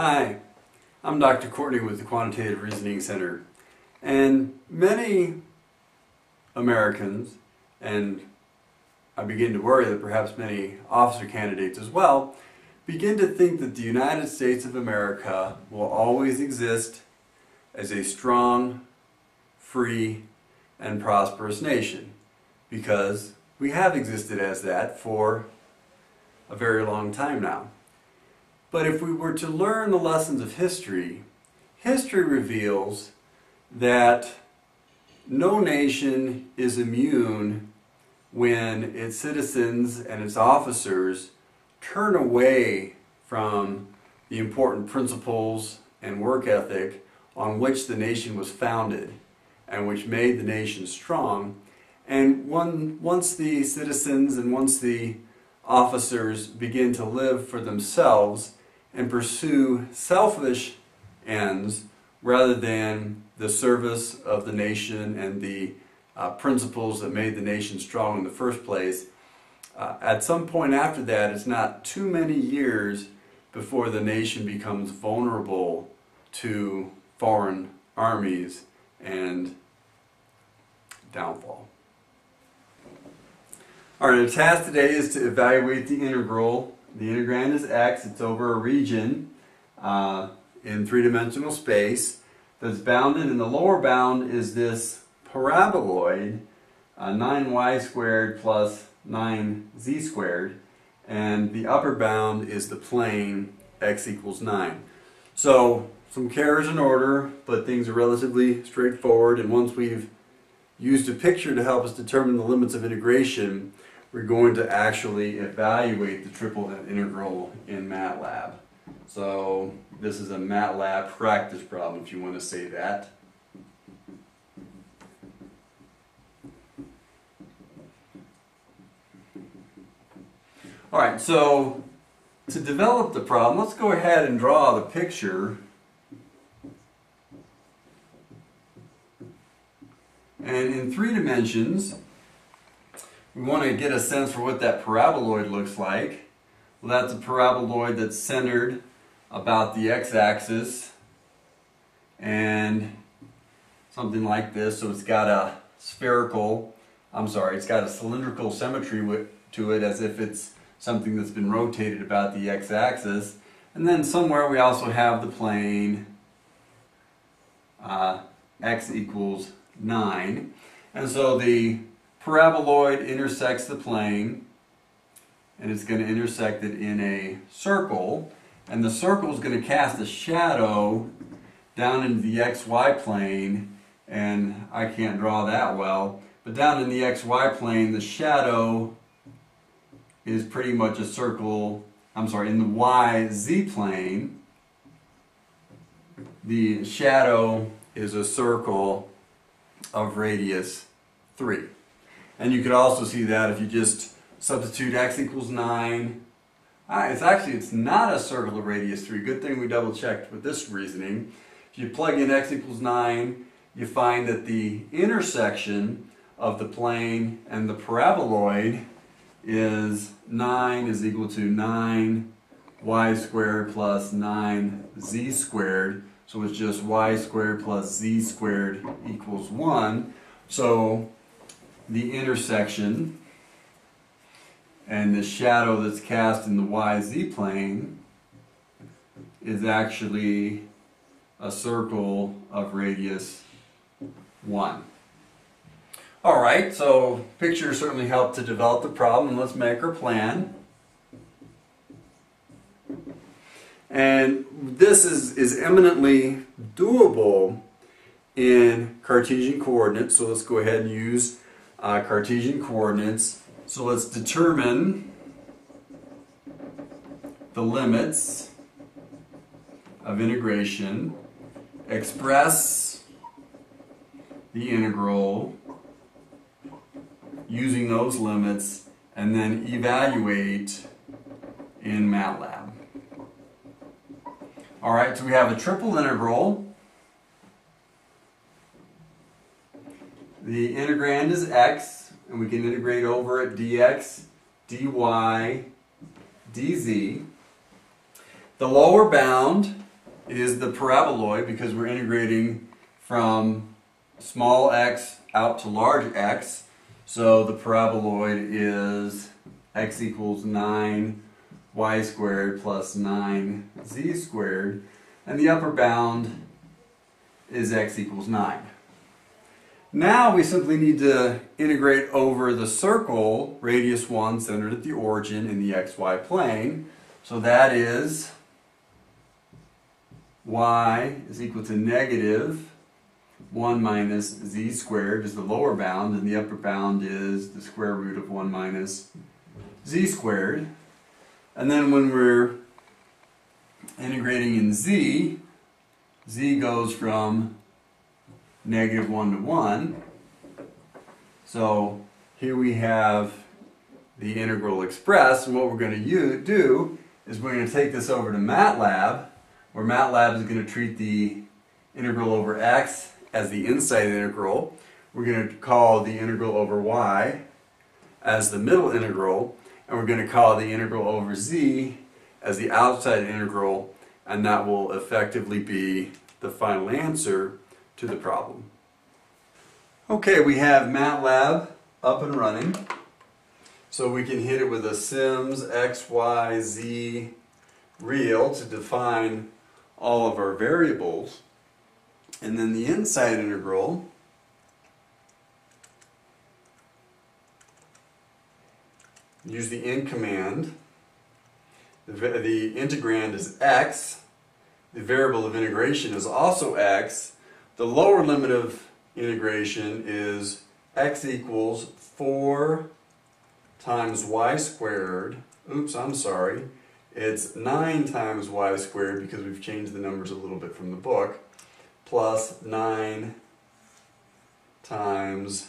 Hi, I'm Dr. Courtney with the Quantitative Reasoning Center, and many Americans, and I begin to worry that perhaps many officer candidates as well, begin to think that the United States of America will always exist as a strong, free, and prosperous nation, because we have existed as that for a very long time now. But if we were to learn the lessons of history, history reveals that no nation is immune when its citizens and its officers turn away from the important principles and work ethic on which the nation was founded and which made the nation strong. And once the citizens and once the officers begin to live for themselves and pursue selfish ends rather than the service of the nation and the principles that made the nation strong in the first place, at some point after that, it's not too many years before the nation becomes vulnerable to foreign armies and downfall. All right, the task today is to evaluate the integral. The integrand is x. It's over a region in three-dimensional space that's bounded, and the lower bound is this paraboloid, 9y squared plus 9z squared, and the upper bound is the plane x equals 9. So some care is in order, but things are relatively straightforward, and once we've used a picture to help us determine the limits of integration, we're going to actually evaluate the triple integral in MATLAB. So this is a MATLAB practice problem, if you want to say that. Alright, so to develop the problem, let's go ahead and draw the picture. And in three dimensions, we want to get a sense for what that paraboloid looks like. Well, that's a paraboloid that's centered about the x-axis and something like this. So it's got a cylindrical symmetry to it, as if it's something that's been rotated about the x-axis. And then somewhere we also have the plane x equals 9. And so the paraboloid intersects the plane, and it's going to intersect it in a circle, and the circle is going to cast a shadow down into the xy plane, and I can't draw that well, but down in the xy plane the shadow is pretty much a circle, in the yz plane the shadow is a circle of radius 3. And you could also see that if you just substitute x equals 9. It's not a circle of radius 3. Good thing we double checked with this reasoning. If you plug in x equals 9, you find that the intersection of the plane and the paraboloid is 9 is equal to 9y squared plus 9z squared. So it's just y squared plus z squared equals 1. So the intersection and the shadow that's cast in the yz plane is actually a circle of radius 1. Alright, so pictures certainly help to develop the problem. Let's make our plan. And this is eminently doable in Cartesian coordinates, so let's go ahead and use Cartesian coordinates. So let's determine the limits of integration, express the integral using those limits, and then evaluate in MATLAB. Alright, so we have a triple integral. The integrand is x, and we can integrate over at dx, dy, dz. The lower bound is the paraboloid, because we're integrating from small x out to large x. So the paraboloid is x equals 9y squared plus 9z squared, and the upper bound is x equals 9. Now we simply need to integrate over the circle, radius 1, centered at the origin in the xy plane. So that is y is equal to negative 1 minus z squared is the lower bound, and the upper bound is the square root of 1 minus z squared. And then when we're integrating in z, z goes from negative 1 to 1. So here we have the integral expressed, and what we're going to do is we're going to take this over to MATLAB, where MATLAB is going to treat the integral over x as the inside integral. We're going to call the integral over y as the middle integral, and we're going to call the integral over z as the outside integral, and that will effectively be the final answer to the problem. Okay, we have MATLAB up and running, so we can hit it with a sims xyz real to define all of our variables, and then the inside integral use the in command. The integrand is x, the variable of integration is also x. The lower limit of integration is x equals 4 times y squared. Oops, I'm sorry. It's 9 times y squared, because we've changed the numbers a little bit from the book, plus 9 times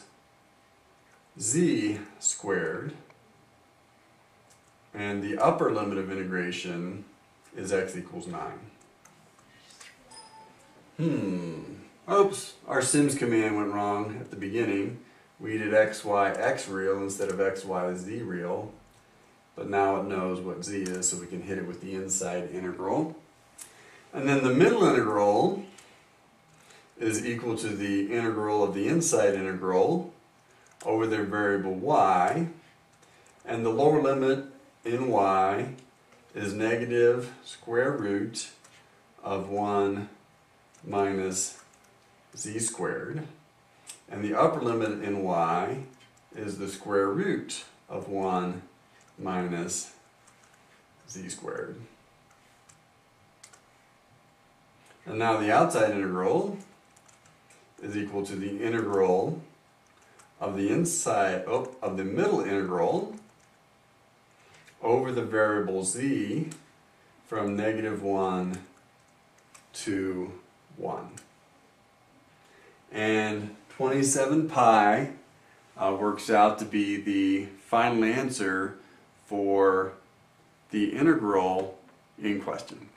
z squared. And the upper limit of integration is x equals 9. Oops, our sims command went wrong at the beginning. We did xyx real instead of xyz real, but now it knows what z is, so we can hit it with the inside integral. And then the middle integral is equal to the integral of the inside integral over their variable y, and the lower limit in y is negative square root of 1 minus z squared, and the upper limit in y is the square root of 1 minus z squared. And now the outside integral is equal to the integral of the middle integral over the variable z from negative 1 to 1. And 27 pi works out to be the final answer for the integral in question.